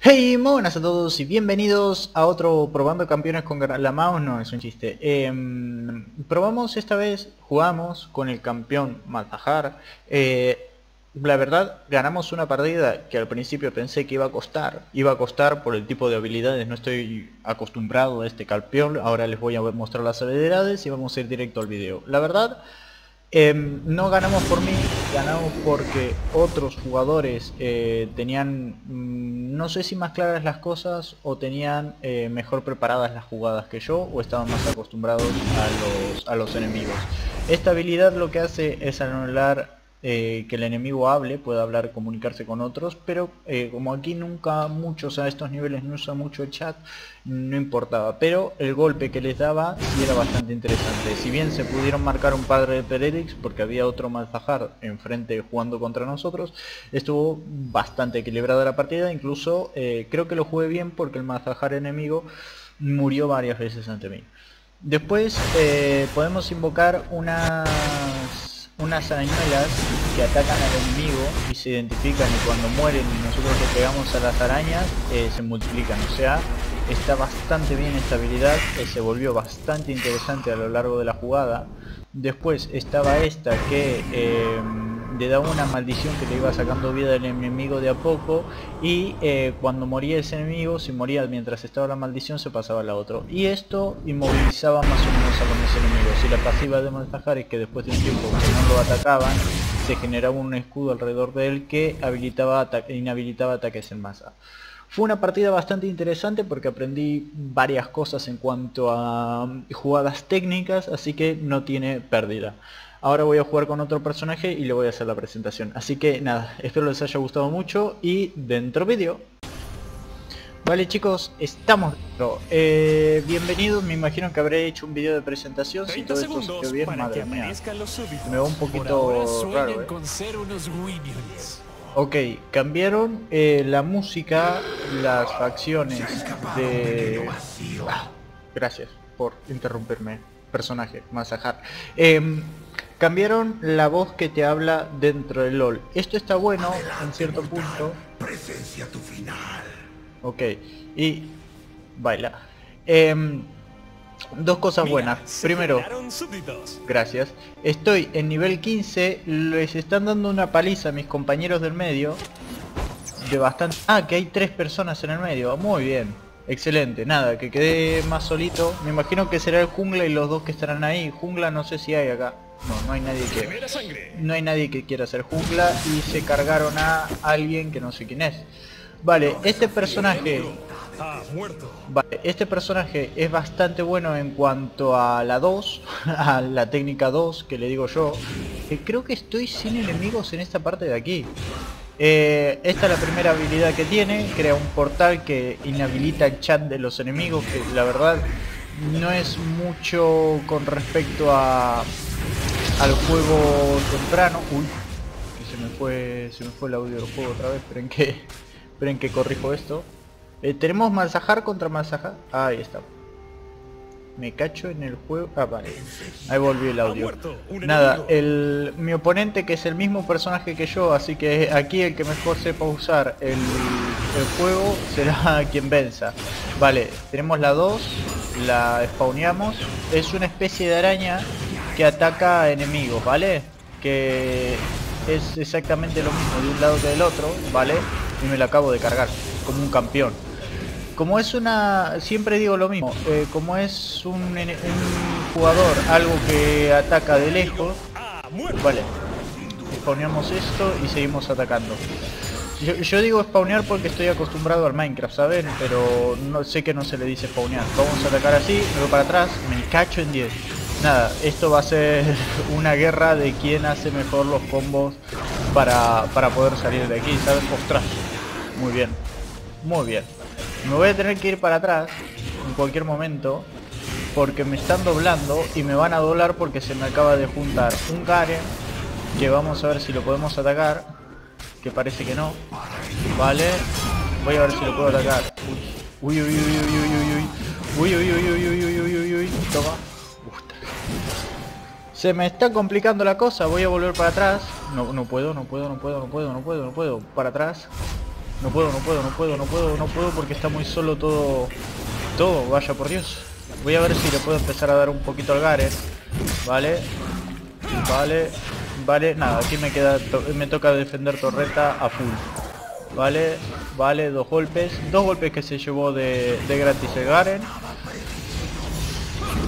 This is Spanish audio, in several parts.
Hey, muy buenas a todos y bienvenidos a otro Probando Campeones con la Mouse. No, es un chiste. Probamos esta vez, jugamos con el campeón Malzahar. La verdad, ganamos una partida que al principio pensé que iba a costar por el tipo de habilidades. No estoy acostumbrado a este campeón. Ahora les voy a mostrar las habilidades y vamos a ir directo al video. La verdad, no ganamos por mí, ganamos porque otros jugadores tenían, no sé si más claras las cosas, o tenían mejor preparadas las jugadas que yo, o estaban más acostumbrados a los enemigos. Esta habilidad lo que hace es anular que el enemigo hable, pueda hablar, comunicarse con otros, pero como aquí nunca muchos a estos niveles no usan mucho el chat, no importaba, pero el golpe que les daba sí era bastante interesante. Si bien se pudieron marcar un par de Peredix porque había otro Malzahar enfrente jugando contra nosotros, estuvo bastante equilibrada la partida. Incluso creo que lo jugué bien porque el Malzahar enemigo murió varias veces ante mí. Después podemos invocar unas arañuelas que atacan al enemigo y se identifican, y cuando mueren y nosotros le pegamos a las arañas se multiplican. O sea, está bastante bien esta habilidad, se volvió bastante interesante a lo largo de la jugada. Después estaba esta que le daba una maldición que le iba sacando vida del enemigo de a poco, y cuando moría ese enemigo, si moría mientras estaba la maldición, se pasaba a la otra, y esto inmovilizaba más o menos a los enemigos. Y la pasiva de Malzahar es que después de un tiempo que no lo atacaban, se generaba un escudo alrededor de él que inhabilitaba ataques en masa. Fue una partida bastante interesante porque aprendí varias cosas en cuanto a jugadas técnicas, así que no tiene pérdida. Ahora voy a jugar con otro personaje y le voy a hacer la presentación. Así que nada, espero les haya gustado mucho y dentro vídeo. Vale chicos, estamos dentro. Bienvenidos, me imagino que habré hecho un vídeo de presentación. Si todo esto se quedó bien, madre mía. Me va un poquito raro, Ok, cambiaron la música, las facciones de... gracias por interrumpirme, personaje Malzahar. Cambiaron la voz que te habla dentro del LOL. Esto está bueno. Adelante, en cierto mortal, punto. Presencia tu final. Ok, y baila. Dos cosas buenas. Primero, gracias. Estoy en nivel 15. Les están dando una paliza a mis compañeros del medio. De bastante... que hay tres personas en el medio. Muy bien. Excelente, nada, que quedé más solito. Me imagino que será el jungla y los dos que estarán ahí. Jungla no sé si hay acá. No hay nadie que... no hay nadie que quiera ser jungla. Y se cargaron a alguien que no sé quién es. Vale, este personaje... vale, este personaje es bastante bueno en cuanto a la 2, a la técnica 2 que le digo yo. Creo que estoy sin enemigos en esta parte de aquí. Esta es la primera habilidad que tiene, crea un portal que inhabilita el chat de los enemigos, que la verdad no es mucho con respecto al juego temprano. Uy, se me fue el audio del juego otra vez, esperen que corrijo esto. Tenemos Malzahar contra Malzahar, ahí está. Me cacho en el juego... vale. Ahí volvió el audio. Nada, mi oponente, que es el mismo personaje que yo, así que aquí el que mejor sepa usar el juego será quien venza. Vale, tenemos la 2, la spawneamos. Es una especie de araña que ataca a enemigos, ¿vale? Que es exactamente lo mismo de un lado que del otro, ¿vale? Y me la acabo de cargar, como un campeón. Como es una... siempre digo lo mismo, como es un jugador, algo que ataca de lejos. Vale, spawneamos esto y seguimos atacando. Yo digo spawnear porque estoy acostumbrado al Minecraft, ¿saben? Pero no sé, que no se le dice spawnear. Vamos a atacar así, luego para atrás, me cacho en 10. Nada, esto va a ser una guerra de quién hace mejor los combos para poder salir de aquí, ¿saben? Ostras, muy bien, muy bien. Me voy a tener que ir para atrás en cualquier momento porque me están doblando y me van a doblar porque se me acaba de juntar un Garen que vamos a ver si lo podemos atacar, que parece que no. Vale, voy a ver si lo puedo atacar. Uy, uy, uy, uy, uy, uy, uy, uy, uy, uy, uy, uy, uy, toma. Se me está complicando la cosa, voy a volver para atrás. No puedo, para atrás. No puedo porque está muy solo todo, vaya por Dios. Voy a ver si le puedo empezar a dar un poquito al Garen. Vale, nada, aquí me queda, me toca defender torreta a full. Vale, dos golpes que se llevó de gratis el Garen.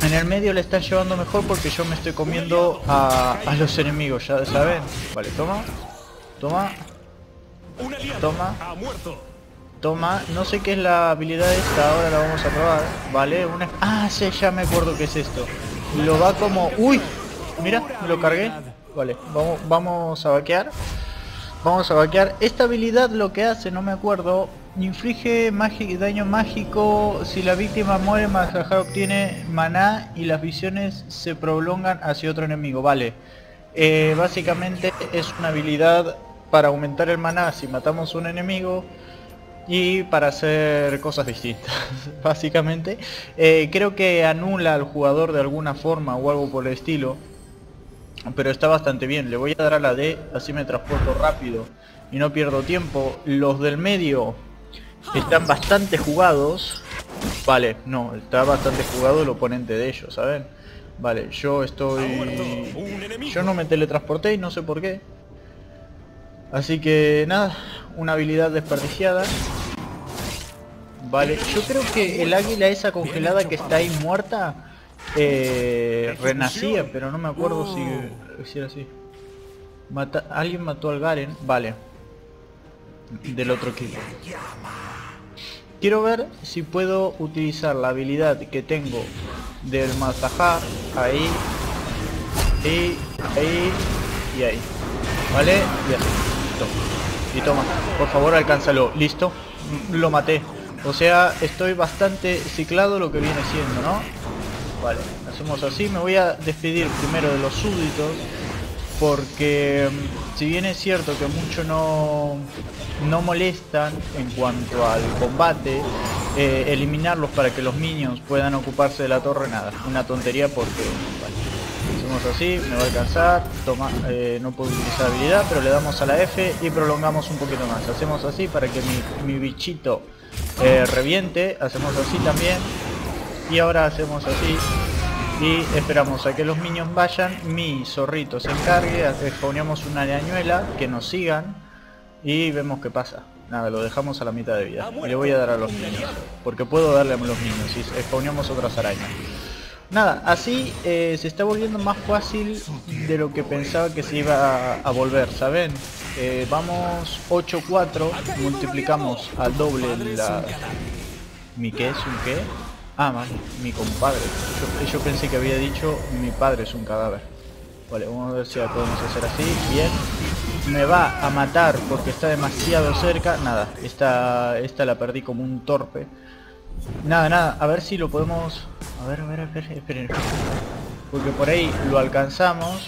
En el medio le está llevando mejor porque yo me estoy comiendo a los enemigos, ya saben. Vale, toma. No sé qué es la habilidad esta, ahora la vamos a probar. Vale, una... Ah, sí, ya me acuerdo qué es esto. Lo va como... ¡Uy! Mira, me lo cargué. Vale, vamos a vaquear. Esta habilidad lo que hace, no me acuerdo... Inflige daño mágico. Si la víctima muere, Malzahar obtiene maná y las visiones se prolongan hacia otro enemigo. Vale, básicamente es una habilidad para aumentar el maná si matamos un enemigo y para hacer cosas distintas. Básicamente creo que anula al jugador de alguna forma o algo por el estilo, pero está bastante bien. Le voy a dar a la D, así me transporto rápido y no pierdo tiempo. Los del medio están bastante jugados. Vale, no, está bastante jugado el oponente de ellos, ¿saben? Vale, yo estoy... Yo no me teletransporté y no sé por qué. Así que nada, una habilidad desperdiciada. Vale, yo creo que el águila esa congelada que está ahí muerta renacía, pero no me acuerdo si era así. Alguien mató al Garen, vale. Del otro equipo. Quiero ver si puedo utilizar la habilidad que tengo del Malzahar. Ahí. Y ahí. Y ahí. Vale. Y así. Listo. Y toma. Por favor, alcánzalo. Listo. Lo maté. O sea, estoy bastante ciclado lo que viene siendo, ¿no? Vale. Hacemos así. Me voy a despedir primero de los súbditos. Porque si bien es cierto que mucho no molestan en cuanto al combate, eliminarlos para que los minions puedan ocuparse de la torre, nada, una tontería porque... Vale, hacemos así, me va a alcanzar, toma, no puedo utilizar habilidad, pero le damos a la F y prolongamos un poquito más. Hacemos así para que mi bichito reviente, hacemos así también, y ahora hacemos así. Y esperamos a que los minions vayan, mi zorrito se encargue, spawneamos una arañuela, que nos sigan y vemos qué pasa. Nada, lo dejamos a la mitad de vida. Y le voy a dar a los minions, porque puedo darle a los minions y spawneamos otras arañas. Nada, así se está volviendo más fácil de lo que pensaba que se iba a volver, ¿saben? Vamos 8-4, multiplicamos al doble la... ¿Mi qué es un qué? Ah, vale, mi compadre. Yo pensé que había dicho mi padre es un cadáver. Vale, vamos a ver si la podemos hacer así. Bien. Me va a matar porque está demasiado cerca. Nada, esta la perdí como un torpe. Nada. A ver si lo podemos... A ver, esperen. Porque por ahí lo alcanzamos.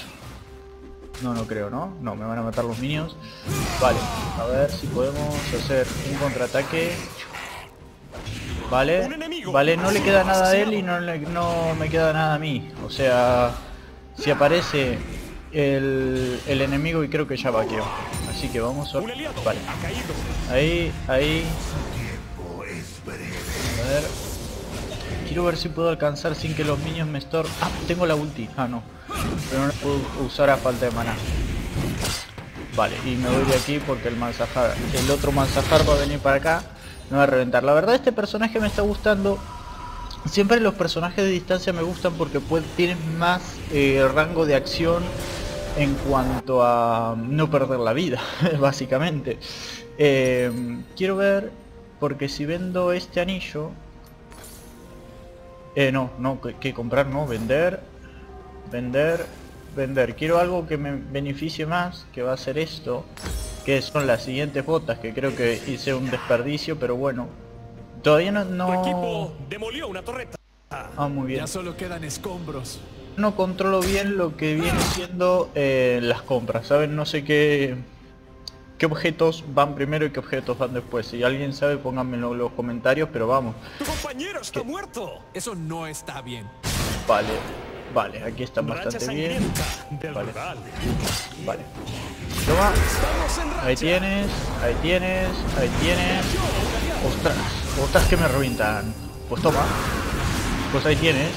No creo, ¿no? No, me van a matar los minions. Vale, a ver si podemos hacer un contraataque. Vale, no le queda nada a él y no me queda nada a mí. O sea, si aparece el enemigo y creo que ya vaqueó. Así que vamos a... Vale. Ahí. A ver. Quiero ver si puedo alcanzar sin que los niños me estorben. Ah, tengo la ulti. Ah, no. Pero no la puedo usar a falta de maná. Vale, y me voy de aquí porque el otro Malzahar va a venir para acá. Me va a reventar. La verdad, este personaje me está gustando. Siempre los personajes de distancia me gustan porque tienen más rango de acción en cuanto a no perder la vida, básicamente. Quiero ver, porque si vendo este anillo... no, que comprar, no, vender. Quiero algo que me beneficie más, que va a ser esto. Que son las siguientes botas, que creo que hice un desperdicio, pero bueno. Todavía no... Tu equipo demolió una torreta. Ah, muy bien. Ya solo quedan escombros. No controlo bien lo que viene siendo las compras, ¿saben? No sé qué objetos van primero y qué objetos van después. Si alguien sabe, pónganmelo en los comentarios, pero vamos. Tu compañero está muerto. Eso no está bien. Vale, aquí están bastante bien. Vale. Toma. Ahí tienes, ahí tienes, ahí tienes. Ostras, ostras que me revientan. Pues toma. Pues ahí tienes.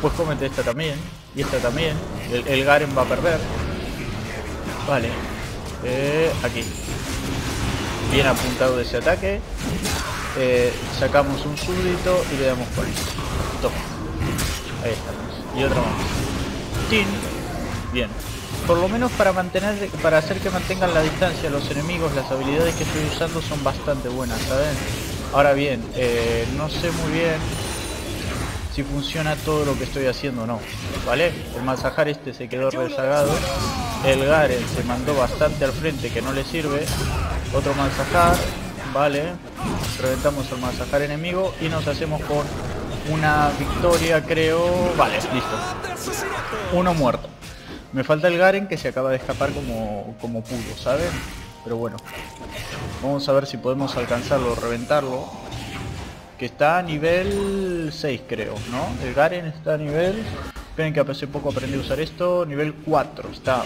Pues cómete esta también. Y esta también. El Garen va a perder. Vale. Aquí. Bien apuntado de ese ataque. Sacamos un súbdito y le damos por ahí. Toma. Ahí estamos. Y otra más. ¡Tin! Bien. Por lo menos para mantener, para hacer que mantengan la distancia los enemigos, las habilidades que estoy usando son bastante buenas, ¿saben? Ahora bien, no sé muy bien si funciona todo lo que estoy haciendo o no, ¿vale? El Malzahar este se quedó rezagado, el Garen se mandó bastante al frente que no le sirve, otro Malzahar, vale, reventamos al Malzahar enemigo y nos hacemos con una victoria, creo, vale, listo, uno muerto. Me falta el Garen que se acaba de escapar como pudo, ¿saben? Pero bueno, vamos a ver si podemos alcanzarlo o reventarlo. Que está a nivel 6 creo, ¿no? El Garen está a nivel... Esperen que hace poco aprendí a usar esto, nivel 4. Está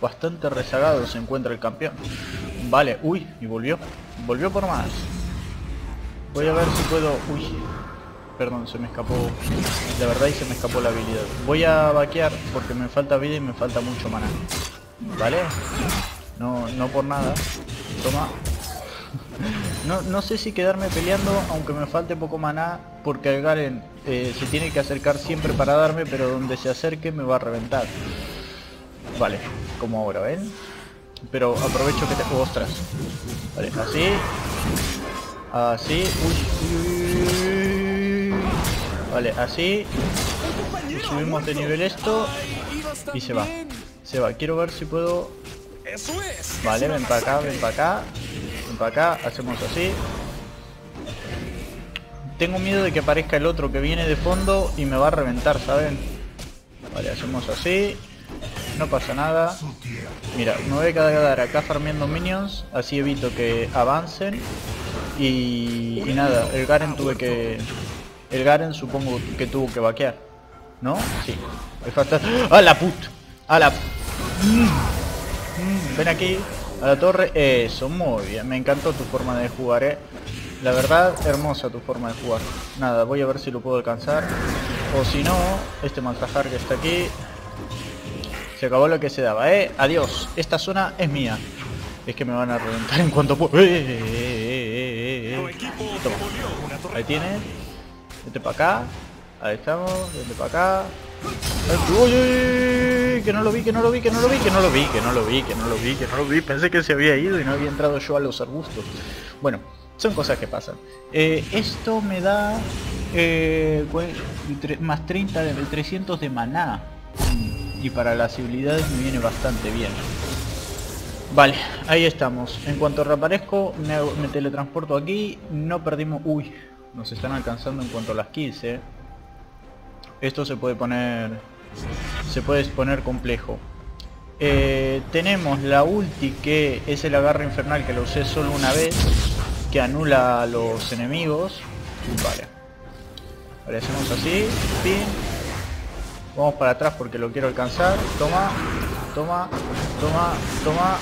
bastante rezagado, se encuentra el campeón. Vale, uy, y volvió. Volvió por más. Voy a ver si puedo... Uy. Perdón, se me escapó, la verdad, y se me escapó la habilidad. Voy a vaquear porque me falta vida y me falta mucho maná. ¿Vale? No, no por nada. Toma. No sé si quedarme peleando, aunque me falte poco maná, porque el Garen se tiene que acercar siempre para darme, pero donde se acerque me va a reventar. Vale, como ahora, ¿ven? Pero aprovecho que te... ¡Ostras! Vale, así. Así. Uy. Vale, así subimos de nivel esto y se va. Se va, quiero ver si puedo... Vale, ven para acá, ven para acá. Ven para acá, hacemos así. Tengo miedo de que aparezca el otro que viene de fondo y me va a reventar, ¿saben? Vale, hacemos así. No pasa nada. Mira, me voy a quedar acá farmeando minions, así evito que avancen. Y nada, el Garen tuve que... El Garen supongo que tuvo que vaquear, ¿no? Sí. ¡A la put! ¡A la put! Ven aquí, a la torre. Eso, muy bien. Me encantó tu forma de jugar, ¿eh? La verdad, hermosa tu forma de jugar. Nada, voy a ver si lo puedo alcanzar. O si no, este Malzahar que está aquí. Se acabó lo que se daba, ¿eh? Adiós. Esta zona es mía. Es que me van a reventar en cuanto pueda. Toma. Ahí tienes. Vete para acá, ahí estamos, vete para acá. ¡Uy! Que no lo vi, que no lo vi, que no lo vi, que no lo vi, que no lo vi, que no lo vi, que no lo vi. Pensé que se había ido y no había entrado yo a los arbustos. Bueno, son cosas que pasan. Esto me da más 30 de 300 de maná. Y para las habilidades me viene bastante bien. Vale, ahí estamos. En cuanto reaparezco, me teletransporto aquí. No perdimos... Uy. Nos están alcanzando en cuanto a las 15. Esto se puede poner... Se puede poner complejo. Tenemos la ulti que es el agarre infernal que lo usé solo una vez. Que anula a los enemigos. Vale. Vale, hacemos así. Pin. Vamos para atrás porque lo quiero alcanzar. Toma. Toma. Toma. Toma.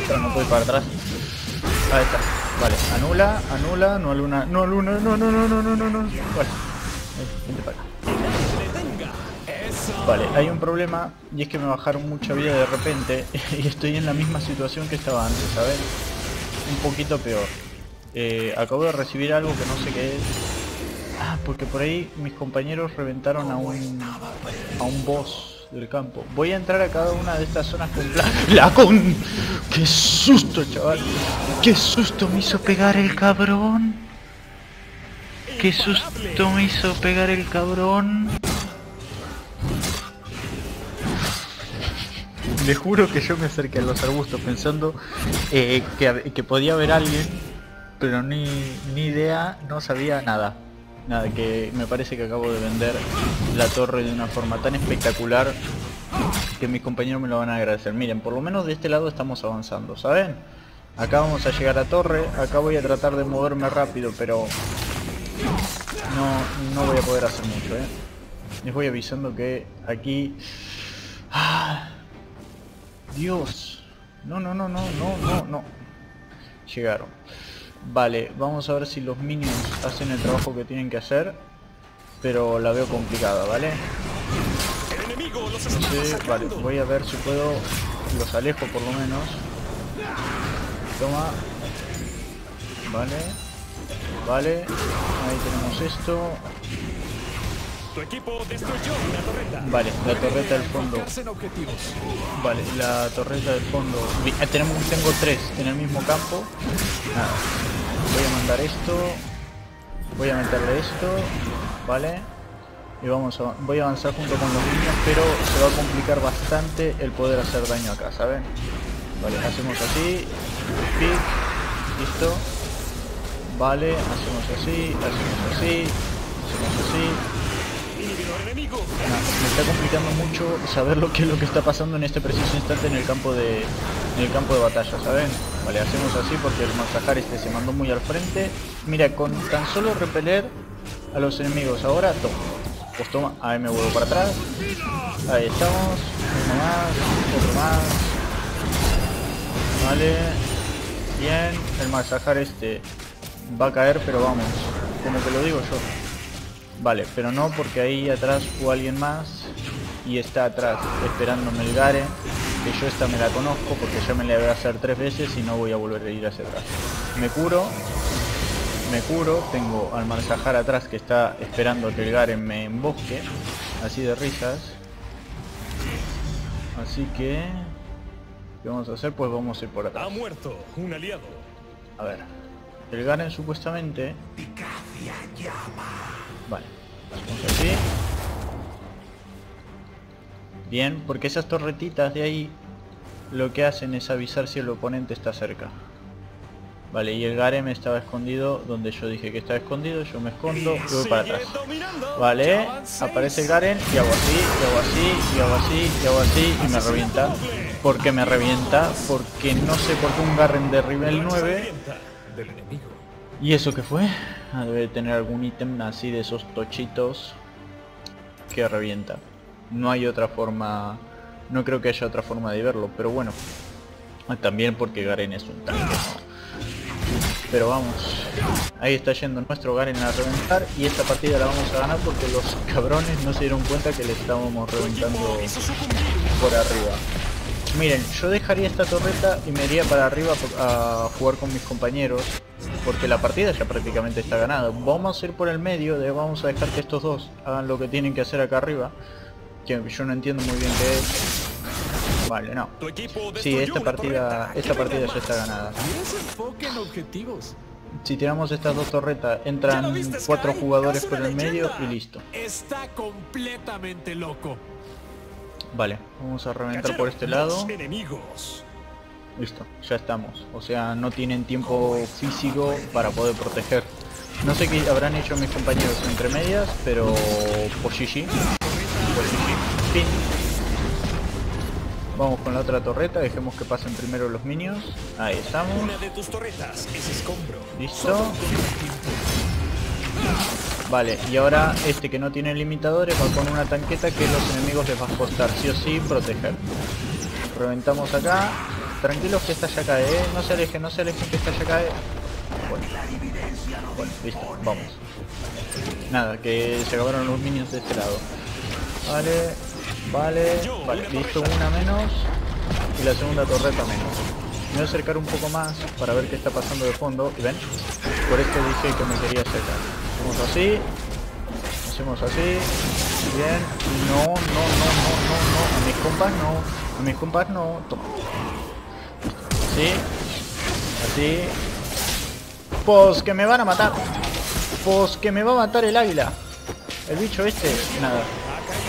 Ostras, no puedo ir para atrás. Ahí está. Vale, anula, anula, no aluna, no aluna, no. Vale, vente para acá. Vale, hay un problema y es que me bajaron mucha vida de repente y estoy en la misma situación que estaba antes, ¿sabes? Un poquito peor. Acabo de recibir algo que no sé qué es. Ah, porque por ahí mis compañeros reventaron a un boss del campo. Voy a entrar a cada una de estas zonas con la con... ¡Qué susto, chaval! ¡Qué susto me hizo pegar el cabrón! ¡Qué susto me hizo pegar el cabrón! Le juro que yo me acerqué a los arbustos pensando que podía haber alguien, pero ni idea, no sabía nada. Nada, que me parece que acabo de vender la torre de una forma tan espectacular que mis compañeros me lo van a agradecer. Miren, por lo menos de este lado estamos avanzando, ¿saben? Acá vamos a llegar a torre, acá voy a tratar de moverme rápido, pero no voy a poder hacer mucho, ¿eh? Les voy avisando que aquí... ¡Ah! Dios, No. Llegaron. Vale, vamos a ver si los minions hacen el trabajo que tienen que hacer. Pero la veo complicada, ¿vale? Entonces, vale, voy a ver si puedo... Los alejo por lo menos. Toma. Vale. Vale. Ahí tenemos esto. Vale, la torreta del fondo. Vale, la torreta del fondo. Tengo tres en el mismo campo. Nada. Voy a mandar esto. Voy a meterle esto. Vale. Y voy a avanzar junto con los niños, pero se va a complicar bastante el poder hacer daño acá, ¿saben? Vale, hacemos así. Pic. Listo. Vale, hacemos así. Hacemos así. Hacemos así. Me está complicando mucho saber lo que está pasando en este preciso instante en el campo de batalla, ¿saben? Vale, hacemos así porque el Malzahar este se mandó muy al frente. Mira, con tan solo repeler a los enemigos ahora, toma. Pues toma, ahí me vuelvo para atrás. Ahí estamos. Uno más, otro más. Vale. Bien, el Malzahar este va a caer, pero vamos, como te lo digo yo. Vale, pero no, porque ahí atrás hubo alguien más y está atrás esperándome el Garen, que yo esta me la conozco porque ya me la voy a hacer 3 veces y no voy a volver a ir hacia atrás. Me curo, tengo al Malzahar atrás que está esperando que el Garen me embosque, así de risas. Así que, ¿qué vamos a hacer? Pues vamos a ir por atrás. Ha muerto un aliado. A ver, el Garen supuestamente... Vale, vamos así. Bien, porque esas torretitas de ahí lo que hacen es avisar si el oponente está cerca. Vale, y el Garen estaba escondido donde yo dije que estaba escondido, yo me escondo y voy para atrás. Vale, aparece el Garen y hago así, y hago así, y hago así, y hago así, y me revienta. ¿Por qué me revienta? Porque no sé por qué un Garen de nivel 9... ¿Y eso qué fue? Debe tener algún ítem así de esos tochitos que revienta. No hay otra forma, no creo que haya otra forma de verlo, pero bueno. También porque Garen es un tanque. Pero vamos, ahí está yendo nuestro Garen a reventar y esta partida la vamos a ganar porque los cabrones no se dieron cuenta que le estábamos reventando por arriba. Miren, yo dejaría esta torreta y me iría para arriba a jugar con mis compañeros, porque la partida ya prácticamente está ganada. Vamos a ir por el medio, vamos a dejar que estos dos hagan lo que tienen que hacer acá arriba, que yo no entiendo muy bien qué es. Vale, no. Sí, esta partida ya está ganada. Si tiramos estas dos torretas, entran 4 jugadores por el medio y listo. Está completamente loco. Vale, vamos a reventar por este lado. Listo, ya estamos. O sea, no tienen tiempo físico para poder proteger. No sé qué habrán hecho mis compañeros entre medias, pero... por GG. Fin. Vamos con la otra torreta, dejemos que pasen primero los minions. Ahí estamos. Listo. Vale, y ahora este que no tiene limitadores va con una tanqueta que los enemigos les va a costar sí o sí proteger. Reventamos acá. Tranquilos que esta ya cae, ¿eh? No se alejen que esta ya cae. Bueno, listo, vamos. Nada, que se acabaron los minions de este lado. Vale, vale, listo, una menos. Y la segunda torreta menos. Me voy a acercar un poco más para ver qué está pasando de fondo. Y ven, por esto dije que me quería acercar. Hacemos así. Hacemos así. Bien. No. A mis compas no. Toma. Así. Así. Pues que me van a matar. Pues que me va a matar el águila. El bicho este. Nada.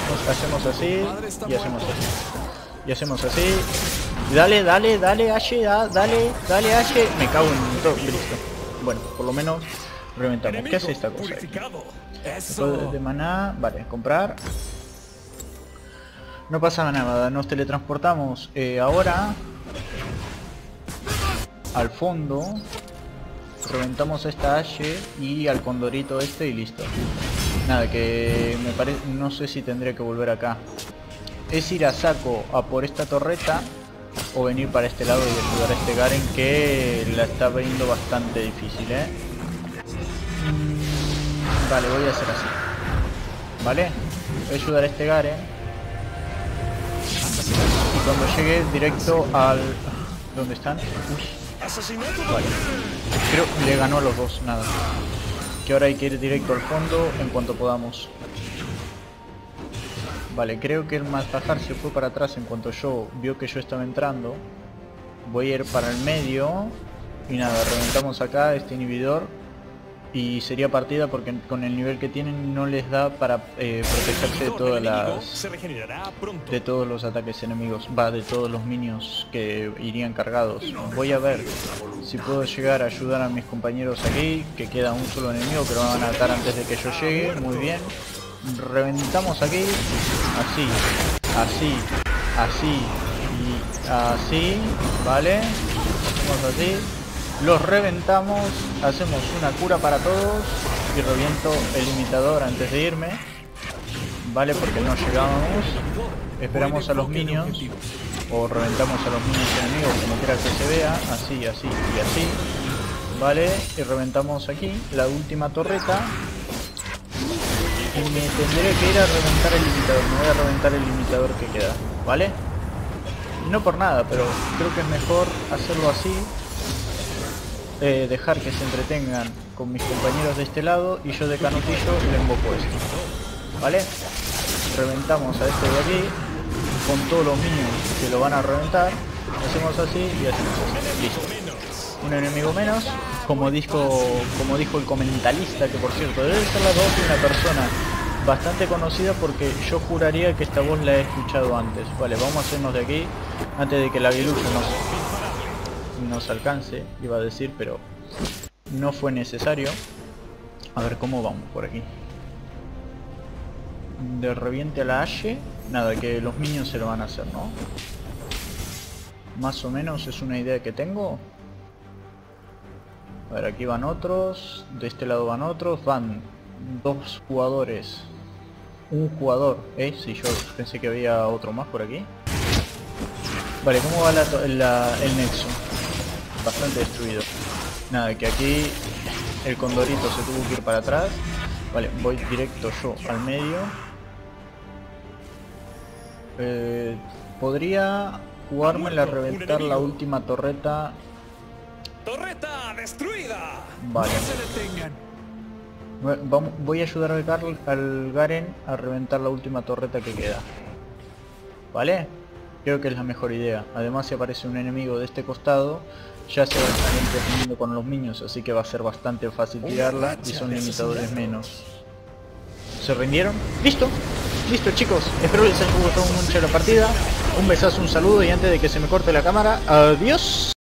Pues hacemos así. Y hacemos así. Y hacemos así. Dale, Ashe, dale, Ashe. Me cago en todo, listo. Bueno, por lo menos reventamos. ¿Qué hace esta cosa? Después de maná, vale, comprar. No pasa nada, nos teletransportamos ahora al fondo. Reventamos a esta Ashe y al condorito este y listo. Nada, que me parece... No sé si tendría que volver acá. Es ir a saco a por esta torreta. o venir para este lado y ayudar a este Garen, que la está viendo bastante difícil, ¿eh? Vale, voy a hacer así. ¿Vale? Voy a ayudar a este Garen. Y cuando llegue directo al... ¿Dónde están? Uy. Vale. Creo que le ganó a los dos, nada. Que ahora hay que ir directo al fondo en cuanto podamos. Vale, creo que el Malzahar se fue para atrás en cuanto yo vio que yo estaba entrando. Voy a ir para el medio. Y nada, reventamos acá este inhibidor. Y sería partida porque con el nivel que tienen no les da para protegerse de todas las... de todos los ataques enemigos. Va, de todos los minions que irían cargados. Voy a ver si puedo llegar a ayudar a mis compañeros aquí. Que queda un solo enemigo que lo van a matar antes de que yo llegue. Muy bien. Reventamos aquí, así, así, así y así, ¿vale? Hacemos así, los reventamos, hacemos una cura para todos y reviento el limitador antes de irme, ¿vale? Porque no llegábamos, esperamos a los minions o reventamos a los minions enemigos, como quiera que se vea, así, así y así, ¿vale? Y reventamos aquí la última torreta. Y me tendré que ir a reventar el limitador. Me voy a reventar el limitador que queda, ¿vale? No por nada, pero creo que es mejor hacerlo así. Dejar que se entretengan con mis compañeros de este lado. Y yo de canutillo le emboco esto, ¿vale? Reventamos a este de aquí. Con todos los minions que lo van a reventar. Hacemos así y hacemos así. Listo. Un enemigo menos. Como dijo el comentarista, que por cierto debe ser la voz de una persona bastante conocida, porque yo juraría que esta voz la he escuchado antes. Vale, vamos a hacernos de aquí antes de que la aguilucho nos alcance, iba a decir, pero no fue necesario. A ver cómo vamos por aquí. De reviente a la H. Nada, que los minions se lo van a hacer, ¿no? Más o menos es una idea que tengo. A ver, aquí van otros, de este lado van otros, van dos jugadores, un jugador, sí, yo pensé que había otro más por aquí. Vale, ¿cómo va el nexo? Bastante destruido. Nada, que aquí el condorito se tuvo que ir para atrás. Vale, voy directo yo al medio. Podría jugármela a reventar la última torreta. ¡Torreta destruida! Vale. No se detengan. Voy a ayudar al Garen a reventar la última torreta que queda. ¿Vale? Creo que es la mejor idea. Además, si aparece un enemigo de este costado, ya se va a estar entreteniendo con los minions, así que va a ser bastante fácil tirarla y son limitadores menos. ¿Se rindieron? ¡Listo! Listo, chicos, espero les haya gustado mucho la partida. Un besazo, un saludo y antes de que se me corte la cámara, adiós.